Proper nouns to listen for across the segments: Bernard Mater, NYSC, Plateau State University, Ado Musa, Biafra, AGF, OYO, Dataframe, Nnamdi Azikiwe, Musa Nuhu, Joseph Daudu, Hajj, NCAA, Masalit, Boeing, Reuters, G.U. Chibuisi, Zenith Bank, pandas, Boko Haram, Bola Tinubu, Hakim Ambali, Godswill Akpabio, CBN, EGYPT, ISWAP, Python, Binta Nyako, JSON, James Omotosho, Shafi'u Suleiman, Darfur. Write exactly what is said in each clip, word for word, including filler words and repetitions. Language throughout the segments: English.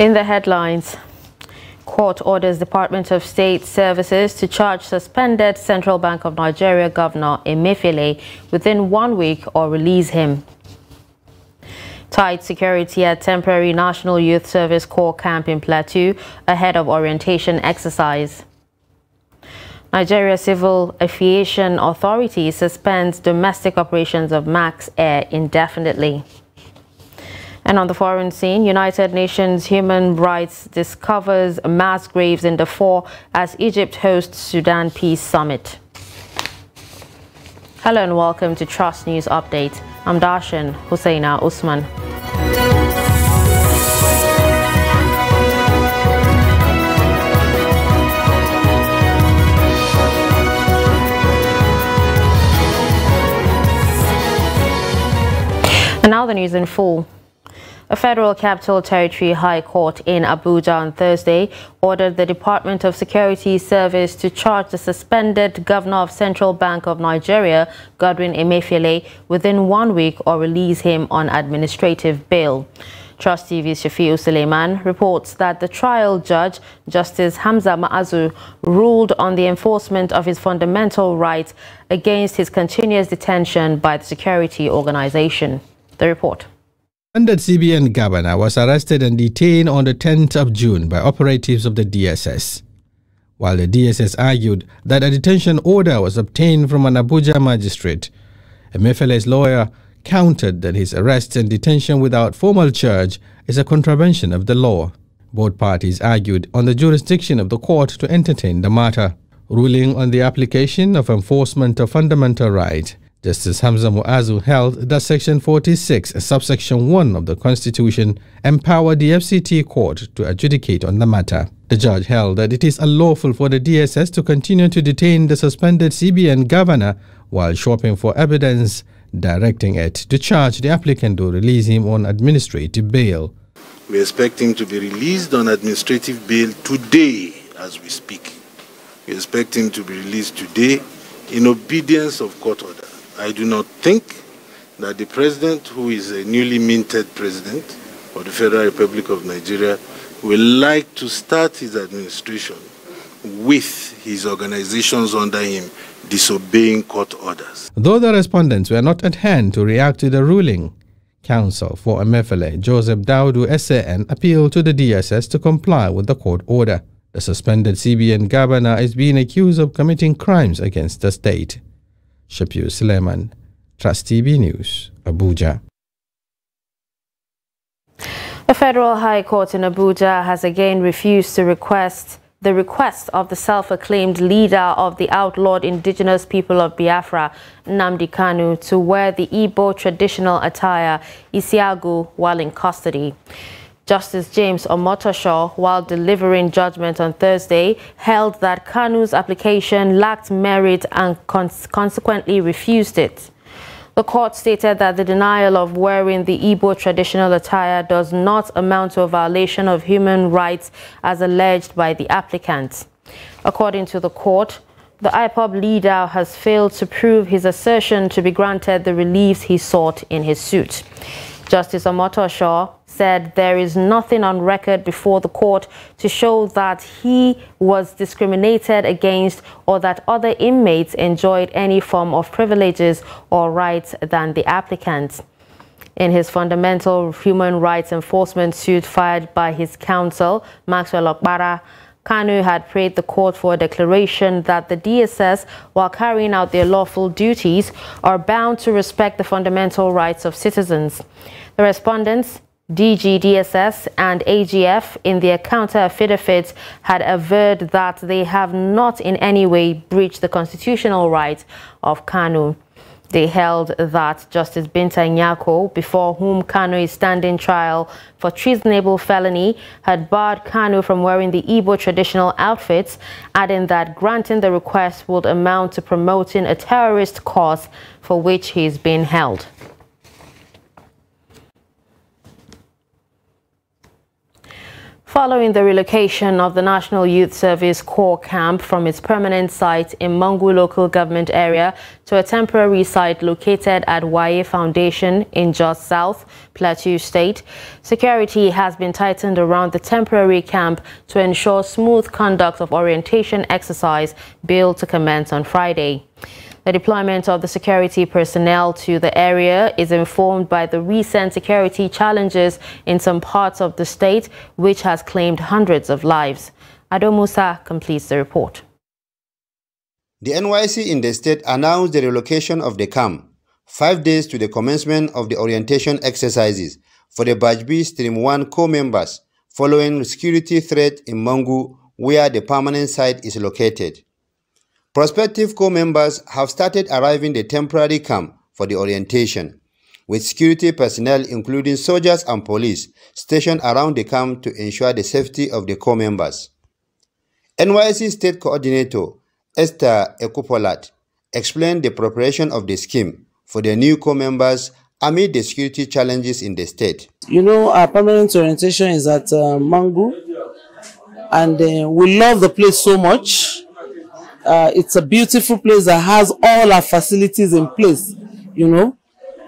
In the headlines, court orders Department of State Services to charge suspended Central Bank of Nigeria Governor Emefiele within one week or release him. Tight security at temporary National Youth Service Corps camp in Plateau ahead of orientation exercise. Nigeria Civil Aviation Authority suspends domestic operations of Max Air indefinitely. And on the foreign scene, United Nations Human Rights discovers mass graves in Darfur as Egypt hosts Sudan Peace Summit. Hello and welcome to Trust News Update. I'm Darshan Husseina Usman. And now the news in full. A Federal Capital Territory High Court in Abuja on Thursday ordered the Department of Security Service to charge the suspended Governor of Central Bank of Nigeria, Godwin Emefiele, within one week or release him on administrative bail. Trust T V's Shafi'u Suleiman reports that the trial judge, Justice Hamza Mu'azu, ruled on the enforcement of his fundamental rights against his continuous detention by the security organization. The report. The C B N governor was arrested and detained on the tenth of June by operatives of the D S S. While the D S S argued that a detention order was obtained from an Abuja magistrate, Emefiele's lawyer countered that his arrest and detention without formal charge is a contravention of the law. Both parties argued on the jurisdiction of the court to entertain the matter. Ruling on the application of enforcement of fundamental rights, Justice Hamza Mu'azu held that Section forty-six, subsection one of the Constitution, empowered the F C T court to adjudicate on the matter. The judge held that it is unlawful for the D S S to continue to detain the suspended C B N governor while shopping for evidence, directing it to charge the applicant to release him on administrative bail. We expect him to be released on administrative bail today as we speak. We expect him to be released today in obedience of court order. I do not think that the president, who is a newly minted president of the Federal Republic of Nigeria, will like to start his administration with his organizations under him disobeying court orders. Though the respondents were not at hand to react to the ruling, counsel for Emefiele, Joseph Daudu S A N, appealed to the D S S to comply with the court order. The suspended C B N governor is being accused of committing crimes against the state. Shafi'u Suleiman, Trust T V News, Abuja. The Federal High Court in Abuja has again refused to request the request of the self-acclaimed leader of the outlawed indigenous people of Biafra, Nnamdi Kanu, to wear the Igbo traditional attire, Isiagu, while in custody. Justice James Omotosho, while delivering judgment on Thursday, held that Kanu's application lacked merit and cons consequently refused it. The court stated that the denial of wearing the Igbo traditional attire does not amount to a violation of human rights as alleged by the applicant. According to the court, the I P O B leader has failed to prove his assertion to be granted the reliefs he sought in his suit. Justice Omotosho said there is nothing on record before the court to show that he was discriminated against or that other inmates enjoyed any form of privileges or rights than the applicant. In his fundamental human rights enforcement suit filed by his counsel, Maxwell Okpara, Kanu had prayed the court for a declaration that the D S S, while carrying out their lawful duties, are bound to respect the fundamental rights of citizens. The respondents, D G D S S and A G F, in their counter-affidavits had averred that they have not in any way breached the constitutional rights of Kanu. They held that Justice Binta Nyako, before whom Kanu is standing trial for treasonable felony, had barred Kanu from wearing the Igbo traditional outfits, adding that granting the request would amount to promoting a terrorist cause for which he is being held. Following the relocation of the National Youth Service Corps camp from its permanent site in Mangu local government area to a temporary site located at Waye Foundation in Jos South, Plateau State, security has been tightened around the temporary camp to ensure smooth conduct of orientation exercise billed to commence on Friday. The deployment of the security personnel to the area is informed by the recent security challenges in some parts of the state, which has claimed hundreds of lives. Ado Musa completes the report. The N Y S C in the state announced the relocation of the camp, five days to the commencement of the orientation exercises for the Batch B Stream one core members following security threat in Mangu, where the permanent site is located. Prospective core members have started arriving the temporary camp for the orientation, with security personnel including soldiers and police stationed around the camp to ensure the safety of the core members. N Y S C State Coordinator Esther Ekupolat explained the preparation of the scheme for the new core members amid the security challenges in the state. You know, our permanent orientation is at uh, Mangu, and uh, we love the place so much. Uh, it's a beautiful place that has all our facilities in place, you know,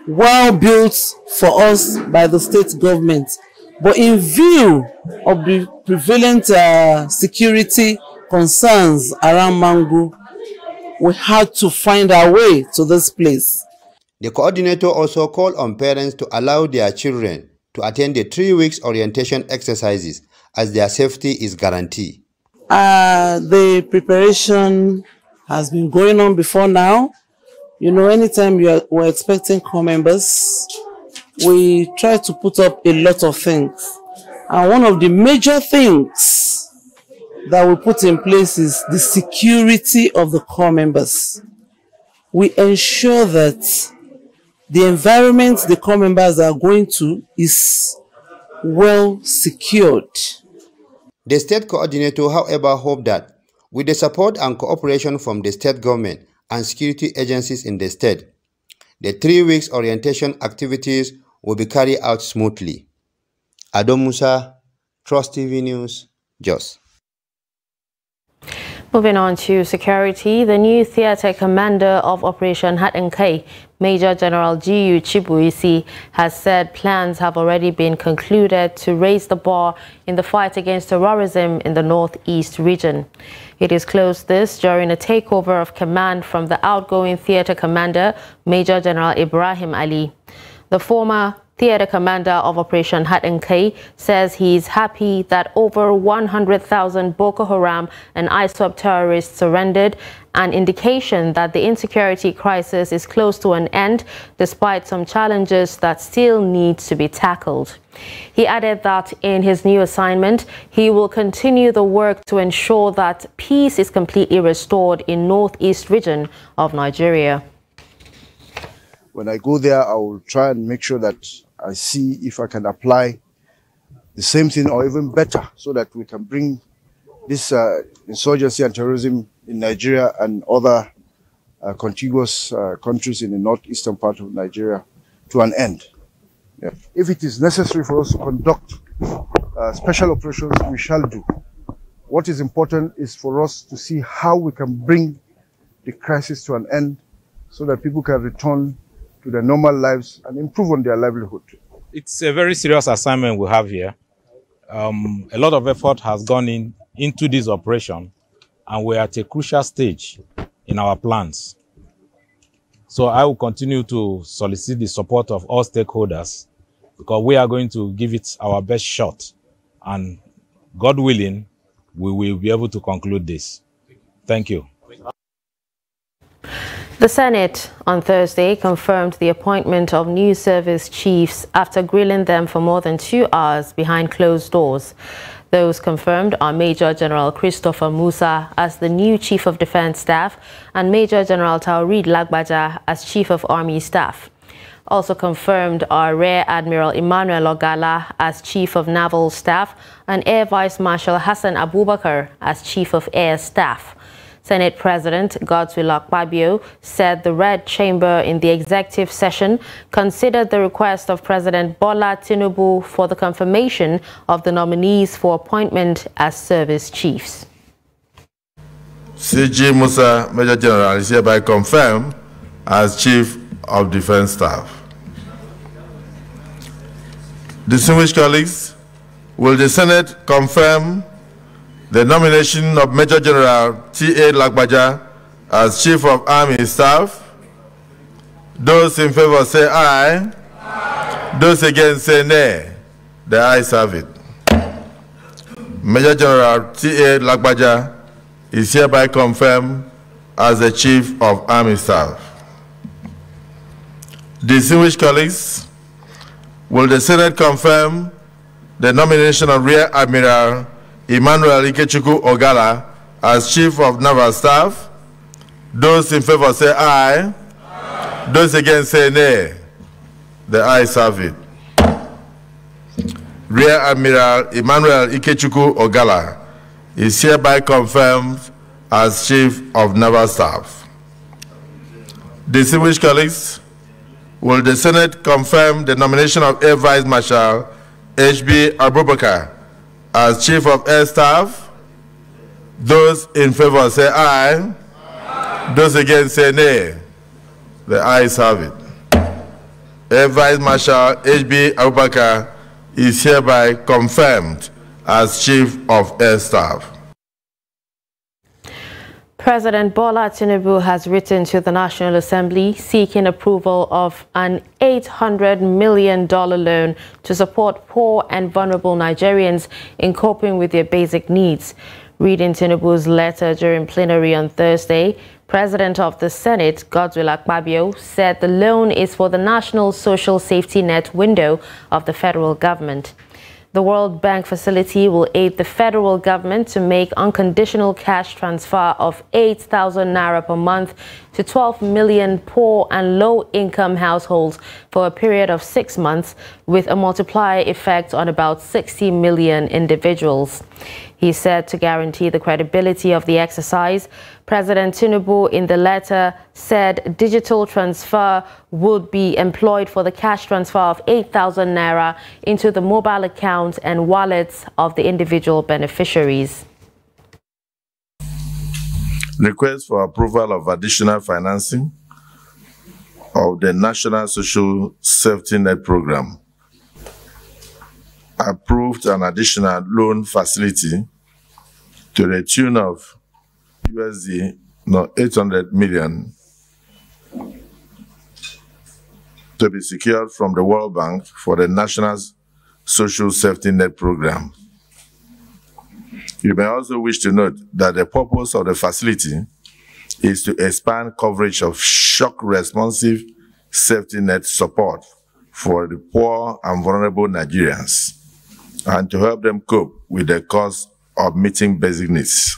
well built for us by the state government. But in view of the prevalent uh, security concerns around Mangu, we had to find our way to this place. The coordinator also called on parents to allow their children to attend the three weeks orientation exercises as their safety is guaranteed. Uh, the preparation has been going on before now. You know, anytime you are, we're expecting core members, we try to put up a lot of things. And one of the major things that we put in place is the security of the core members. We ensure that the environment the core members are going to is well secured. The state coordinator, however, hoped that with the support and cooperation from the state government and security agencies in the state, the three weeks orientation activities will be carried out smoothly. Ado Musa, Trust T V News, Jos. Moving on to security, the new theater commander of Operation Hadin Kai, Major General G U Chibuisi, has said plans have already been concluded to raise the bar in the fight against terrorism in the northeast region. It is disclosed this during a takeover of command from the outgoing theater commander, Major General Ibrahim Ali. The former theater commander of Operation Hadin Kai says he is happy that over one hundred thousand Boko Haram and I S W A P terrorists surrendered, an indication that the insecurity crisis is close to an end despite some challenges that still need to be tackled. He added that in his new assignment, he will continue the work to ensure that peace is completely restored in northeast region of Nigeria. When I go there, I will try and make sure that I see if I can apply the same thing or even better, so that we can bring this uh, insurgency and terrorism in Nigeria and other uh, contiguous uh, countries in the northeastern part of Nigeria to an end. Yeah. If it is necessary for us to conduct uh, special operations, we shall do. What is important is for us to see how we can bring the crisis to an end so that people can return to their normal lives and improve on their livelihood. It's a very serious assignment we have here. Um, a lot of effort has gone in into this operation, and we're at a crucial stage in our plans. So I will continue to solicit the support of all stakeholders, because we are going to give it our best shot, and God willing, we will be able to conclude this. Thank you. The Senate on Thursday confirmed the appointment of new service chiefs after grilling them for more than two hours behind closed doors. Those confirmed are Major General Christopher Musa as the new Chief of Defense Staff and Major General Tawreed Lagbaja as Chief of Army Staff. Also confirmed are Rear Admiral Emmanuel Ogala as Chief of Naval Staff and Air Vice Marshal Hassan Abubakar as Chief of Air Staff. Senate President Godswill Akpabio said the Red Chamber in the executive session considered the request of President Bola Tinubu for the confirmation of the nominees for appointment as service chiefs. C G Musa, Major General, is hereby confirmed as Chief of Defense Staff. Distinguished colleagues, will the Senate confirm the nomination of Major General T A Lagbaja as Chief of Army Staff? Those in favor say aye. Aye. Those against say nay. The ayes have it. Major General T A Lagbaja is hereby confirmed as the Chief of Army Staff. Distinguished colleagues, will the Senate confirm the nomination of Rear Admiral Emmanuel Ogala as Chief of Naval Staff? Those in favor say aye. Aye. Those against say nay. The ayes have it. Rear Admiral Emmanuel Ogala is hereby confirmed as Chief of Naval Staff. Distinguished colleagues, will the Senate confirm the nomination of Air Vice Marshal H B Abubakar as Chief of Air Staff? Those in favor say aye. Aye. Those against say nay. The ayes have it. Air Vice Marshal H B Abubakar is hereby confirmed as Chief of Air Staff. President Bola Tinubu has written to the National Assembly seeking approval of an eight hundred million dollars loan to support poor and vulnerable Nigerians in coping with their basic needs. Reading Tinubu's letter during plenary on Thursday, President of the Senate, Godswill Akpabio, said the loan is for the National Social Safety Net window of the federal government. The World Bank facility will aid the federal government to make unconditional cash transfer of eight thousand naira per month to twelve million poor and low-income households for a period of six months, with a multiplier effect on about sixty million individuals. He said to guarantee the credibility of the exercise, President Tinubu in the letter said digital transfer would be employed for the cash transfer of eight thousand naira into the mobile account and wallets of the individual beneficiaries. Request for approval of additional financing of the National Social Safety Net Program. Approved an additional loan facility to the tune of U S D no, eight hundred million to be secured from the World Bank for the National Social Safety Net Program. You may also wish to note that the purpose of the facility is to expand coverage of shock-responsive safety net support for the poor and vulnerable Nigerians, and to help them cope with the cost of meeting basic needs.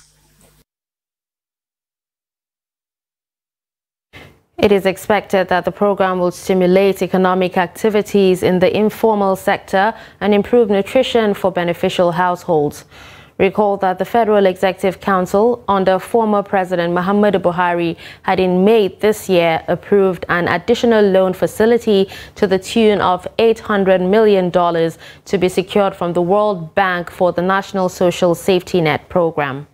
It is expected that the program will stimulate economic activities in the informal sector and improve nutrition for beneficial households. Recall that the Federal Executive Council, under former President Muhammadu Buhari, had in May this year approved an additional loan facility to the tune of eight hundred million dollars to be secured from the World Bank for the National Social Safety Net Program.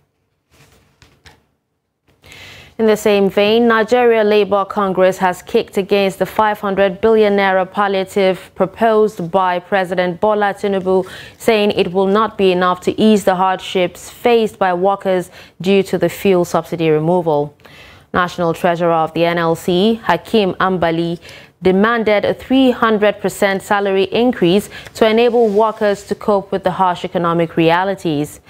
In the same vein, Nigeria Labour Congress has kicked against the five hundred billion naira palliative proposed by President Bola Tinubu, saying it will not be enough to ease the hardships faced by workers due to the fuel subsidy removal. National Treasurer of the N L C, Hakim Ambali, demanded a three hundred percent salary increase to enable workers to cope with the harsh economic realities.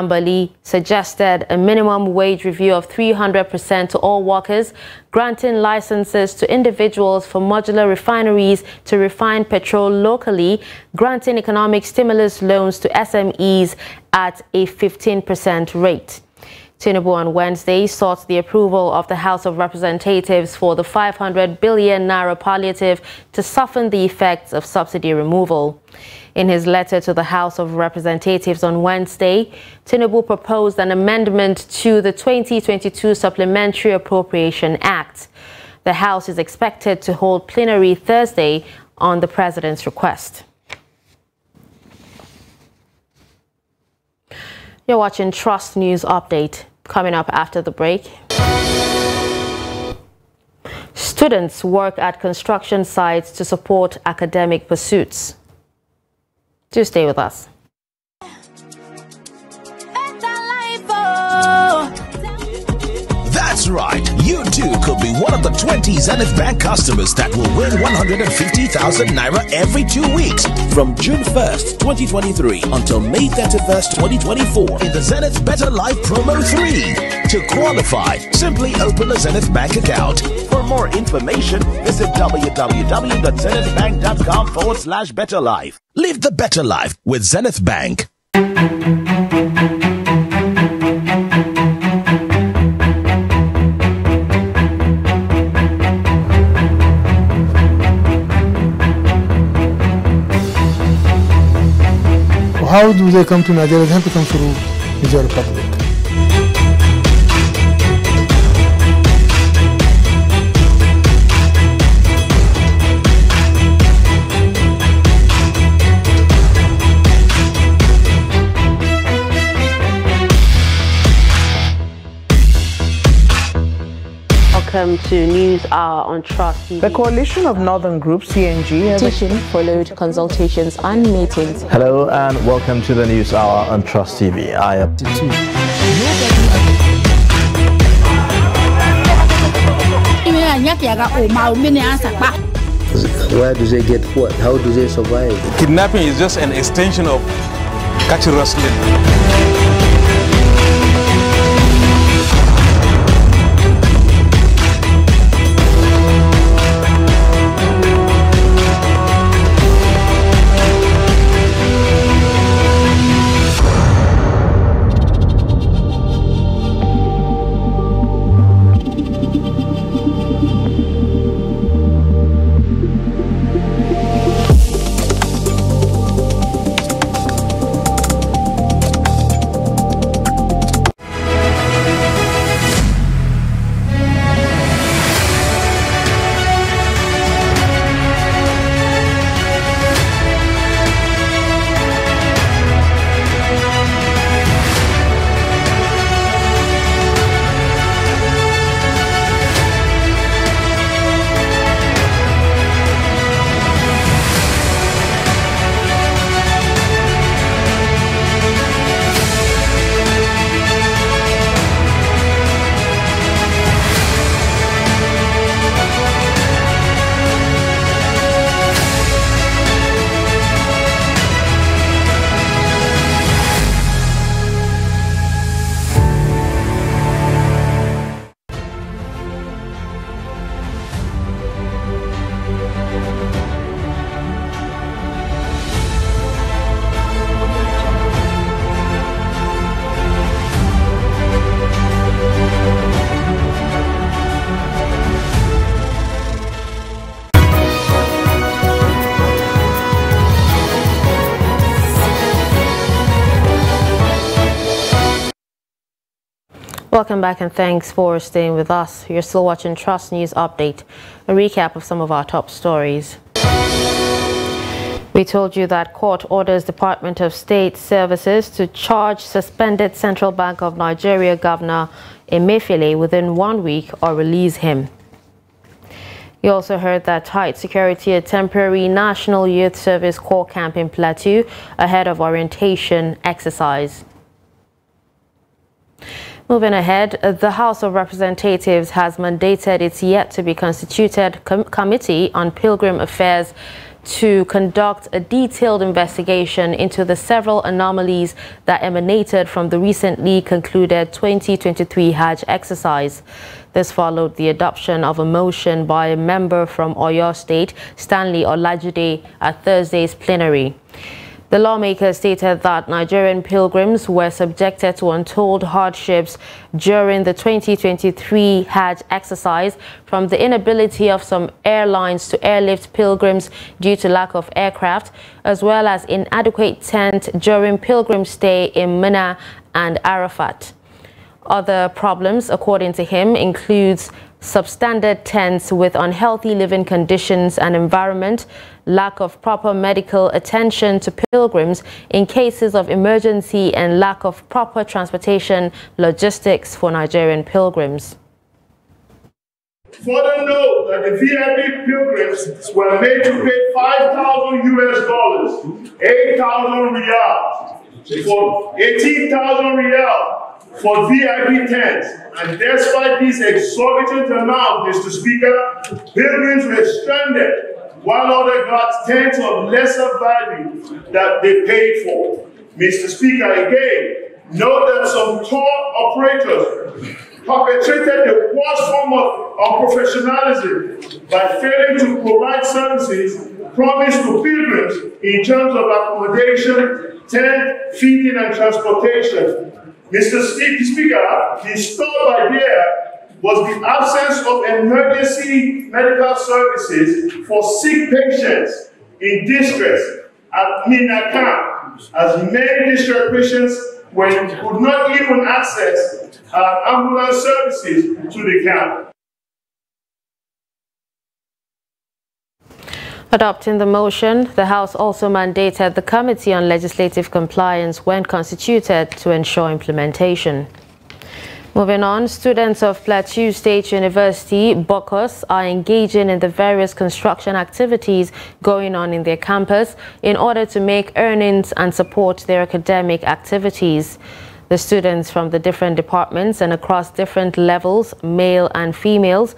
Ambali suggested a minimum wage review of three hundred percent to all workers, granting licenses to individuals for modular refineries to refine petrol locally, granting economic stimulus loans to S M Es at a fifteen percent rate. Tinubu on Wednesday sought the approval of the House of Representatives for the five hundred billion naira palliative to soften the effects of subsidy removal. In his letter to the House of Representatives on Wednesday, Tinubu proposed an amendment to the twenty twenty-two Supplementary Appropriation Act. The House is expected to hold plenary Thursday on the president's request. You're watching Trust News Update, coming up after the break. Students work at construction sites to support academic pursuits. Do stay with us. That's right. You too could be one of the twenty Zenith Bank customers that will win one hundred fifty thousand naira every two weeks from June first, twenty twenty-three until May thirty-first, twenty twenty-four in the Zenith Better Life Promo three. To qualify, simply open a Zenith Bank account. For more information, visit www.zenithbank.com forward slash better life. Live the better life with Zenith Bank. How do they come to Nigeria? They have to come through Nigeria Republic. Welcome to News Hour on Trust T V. The Coalition of Northern Groups, C N G, petition followed consultations and meetings. Hello and welcome to the News Hour on Trust T V. I am Titu. Where do they get what? How do they survive? Kidnapping is just an extension of cattle rustling. Welcome back and thanks for staying with us. You're still watching Trust News Update, a recap of some of our top stories. We told you that court orders Department of State Services to charge suspended Central Bank of Nigeria Governor Emefiele within one week or release him. You also heard that tight security at temporary National Youth Service Corps camp in Plateau ahead of orientation exercise. Moving ahead, the House of Representatives has mandated its yet-to-be-constituted com Committee on Pilgrim Affairs to conduct a detailed investigation into the several anomalies that emanated from the recently concluded twenty twenty-three Hajj exercise. This followed the adoption of a motion by a member from Oyo State, Stanley Olajide, at Thursday's plenary. The lawmaker stated that Nigerian pilgrims were subjected to untold hardships during the twenty twenty-three Hajj exercise, from the inability of some airlines to airlift pilgrims due to lack of aircraft, as well as inadequate tent during pilgrim stay in Mina and Arafat. Other problems, according to him, includes substandard tents with unhealthy living conditions and environment, lack of proper medical attention to pilgrims in cases of emergency, and lack of proper transportation logistics for Nigerian pilgrims. Further note that the V I P pilgrims were made to pay five thousand U S dollars, eight thousand riyals, for eighteen thousand riyals. For V I P tents, and despite these exorbitant amounts, Mister Speaker, pilgrims were stranded while others got tents of lesser value that they paid for. Mister Speaker, again, note that some tour operators perpetrated the worst form of unprofessionalism by failing to provide services promised to pilgrims in terms of accommodation, tent, feeding, and transportation. Mister Speaker, the stall idea was the absence of emergency medical services for sick patients in distress at Mina Camp, as many distressed patients were, could not even access uh, ambulance services to the camp. Adopting the motion, the House also mandated the Committee on Legislative Compliance, when constituted, to ensure implementation. Moving on, students of Plateau State University, Bokos, are engaging in the various construction activities going on in their campus in order to make earnings and support their academic activities. The students from the different departments and across different levels, male and females,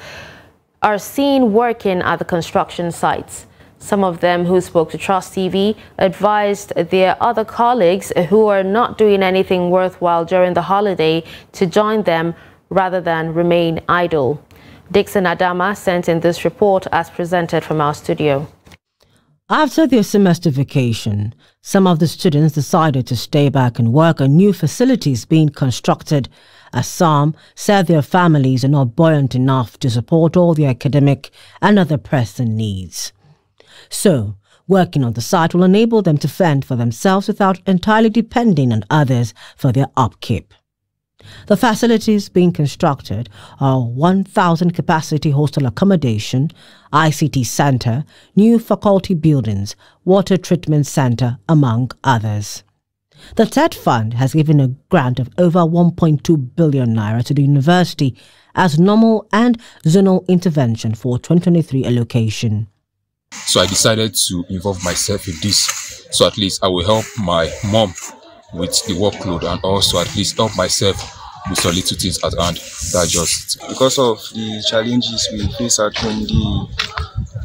are seen working at the construction sites. Some of them who spoke to Trust T V advised their other colleagues who are not doing anything worthwhile during the holiday to join them rather than remain idle. Dixon Adama sent in this report as presented from our studio. After their semester vacation, some of the students decided to stay back and work on new facilities being constructed, as some said their families are not buoyant enough to support all their academic and other pressing needs. So, working on the site will enable them to fend for themselves without entirely depending on others for their upkeep. The facilities being constructed are one thousand capacity hostel accommodation, I C T Centre, new faculty buildings, water treatment centre, among others. The TED Fund has given a grant of over one point two billion naira to the university as normal and zonal intervention for twenty twenty-three allocation. So I decided to involve myself in this, so at least I will help my mom with the workload and also at least help myself with some little things at hand. That just because of the challenges we face at home,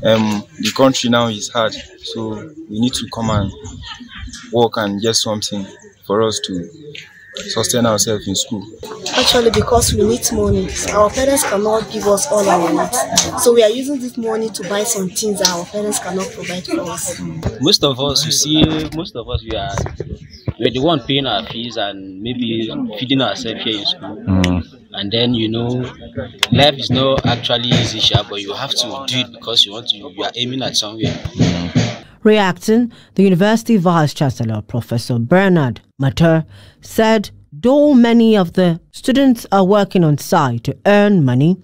the um the country now is hard, so we need to come and work and get something for us to sustain ourselves in school. Actually, because we need money, our parents cannot give us all our needs, so we are using this money to buy some things that our parents cannot provide for us. Most of us, you see, most of us we are we're the one paying our fees and maybe feeding ourselves here in school. Mm. And then, you know, life is not actually easy, but you have to do it because you want to. You are aiming at somewhere. Reacting, the University Vice Chancellor, Professor Bernard Mater, said though many of the students are working on site to earn money,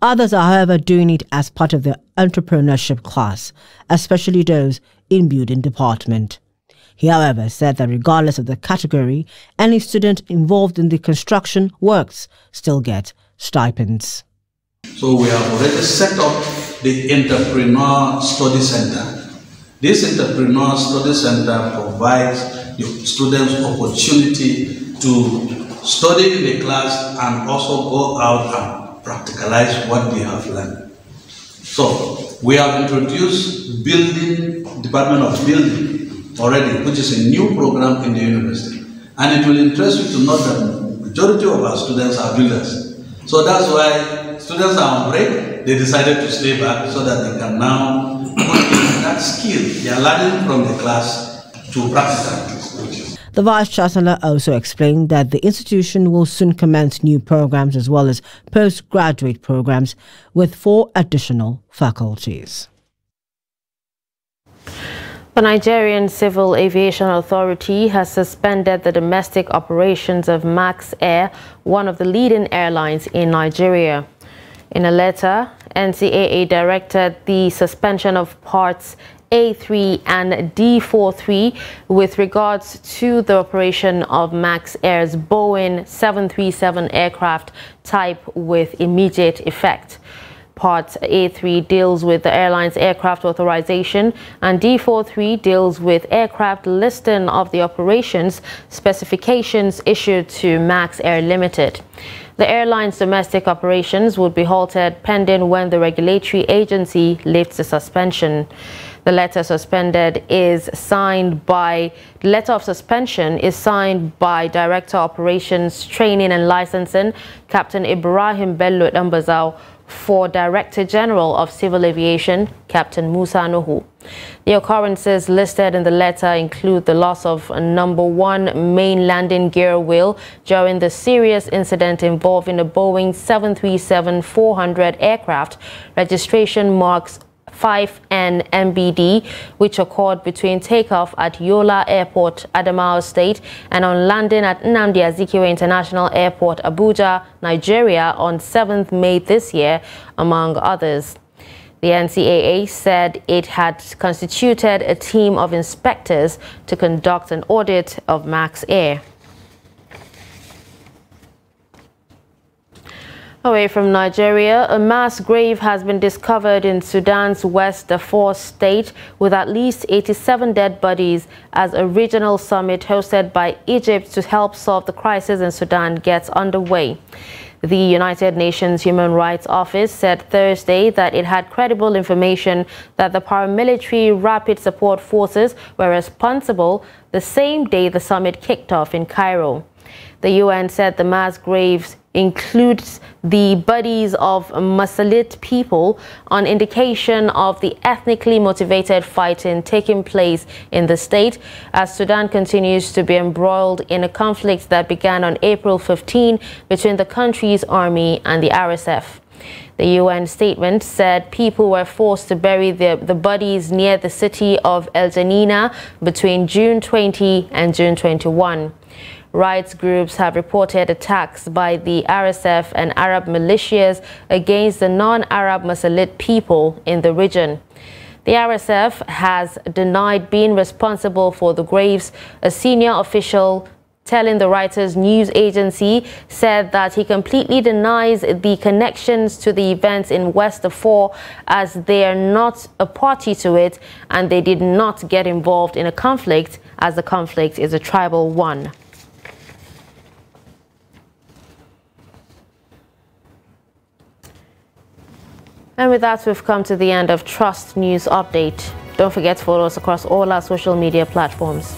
others are however doing it as part of their entrepreneurship class, especially those in building department. He, however, said that regardless of the category, any student involved in the construction works still get stipends. So we have already set up the Entrepreneur Study Center. This Entrepreneur Study Center provides the students opportunity to study in the class and also go out and practicalize what they have learned. So we have introduced building, Department of Building, already, which is a new program in the university, and it will interest you to know that majority of our students are builders. So that's why students are on break. They decided to stay back so that they can now put in that skill they are learning from the class to practice. The Vice-Chancellor also explained that the institution will soon commence new programs as well as postgraduate programs with four additional faculties. The Nigerian Civil Aviation Authority has suspended the domestic operations of Max Air, one of the leading airlines in Nigeria. In a letter, N C A A directed the suspension of parts A three and D forty-three with regards to the operation of Max Air's Boeing seven thirty-seven aircraft type with immediate effect. Part A three deals with the airline's aircraft authorization and D forty-three deals with aircraft listing of the operations specifications issued to Max Air Limited. The airline's domestic operations would be halted pending when the regulatory agency lifts the suspension. The letter suspended is signed by the letter of suspension is signed by Director Operations Training and Licensing, Captain Ibrahim Bello Dambazao, for Director General of Civil Aviation, Captain Musa Nuhu. The occurrences listed in the letter include the loss of number one main landing gear wheel during the serious incident involving a Boeing seven thirty-seven four hundred aircraft, registration marks five N M B D, which occurred between takeoff at Yola Airport, Adamawa State, and on landing at Nnamdi Azikiwe International Airport, Abuja, Nigeria, on seventh May this year, among others. The N C A A said it had constituted a team of inspectors to conduct an audit of Max Air. Away from Nigeria, a mass grave has been discovered in Sudan's West Darfur state with at least eighty-seven dead bodies as a regional summit hosted by Egypt to help solve the crisis in Sudan gets underway. The United Nations Human Rights Office said Thursday that it had credible information that the paramilitary rapid support forces were responsible the same day the summit kicked off in Cairo. The U N said the mass graves includes the bodies of Masalit people, an indication of the ethnically motivated fighting taking place in the state as Sudan continues to be embroiled in a conflict that began on April fifteenth between the country's army and the R S F. The U N statement said people were forced to bury the, the bodies near the city of El Janina between June twentieth and June twenty-first. Rights groups have reported attacks by the R S F and Arab militias against the non-Arab Masalit people in the region. The R S F has denied being responsible for the graves. A senior official telling the Reuters news agency said that he completely denies the connections to the events in West Darfur as they are not a party to it and they did not get involved in a conflict as the conflict is a tribal one. And with that, we've come to the end of Trust News Update. Don't forget to follow us across all our social media platforms.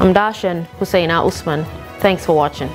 I'm Darshan Husseina Usman. Thanks for watching.